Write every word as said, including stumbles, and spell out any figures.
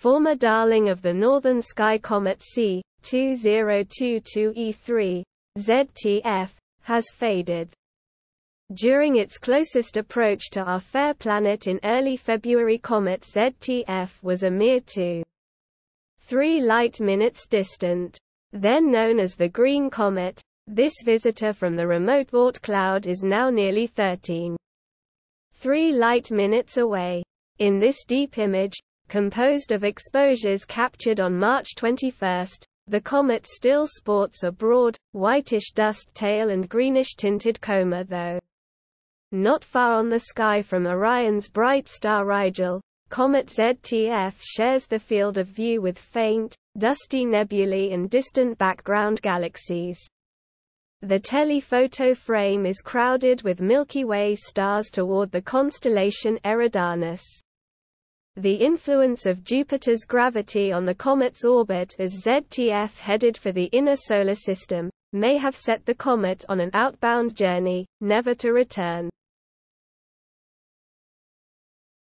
former darling of the northern sky comet C twenty twenty-two E three (Z T F), has faded. During its closest approach to our fair planet in early February, comet Z T F was a mere two point three light minutes distant. Then known as the Green Comet, this visitor from the remote Oort Cloud is now nearly thirteen point three light minutes away. In this deep image, composed of exposures captured on March twenty-first, the comet still sports a broad, whitish dust tail and greenish-tinted coma, though not far on the sky from Orion's bright star Rigel, comet Z T F shares the field of view with faint, dusty nebulae and distant background galaxies. The telephoto frame is crowded with Milky Way stars toward the constellation Eridanus. The influence of Jupiter's gravity on the comet's orbit as Z T F headed for the inner solar system may have set the comet on an outbound journey, never to return.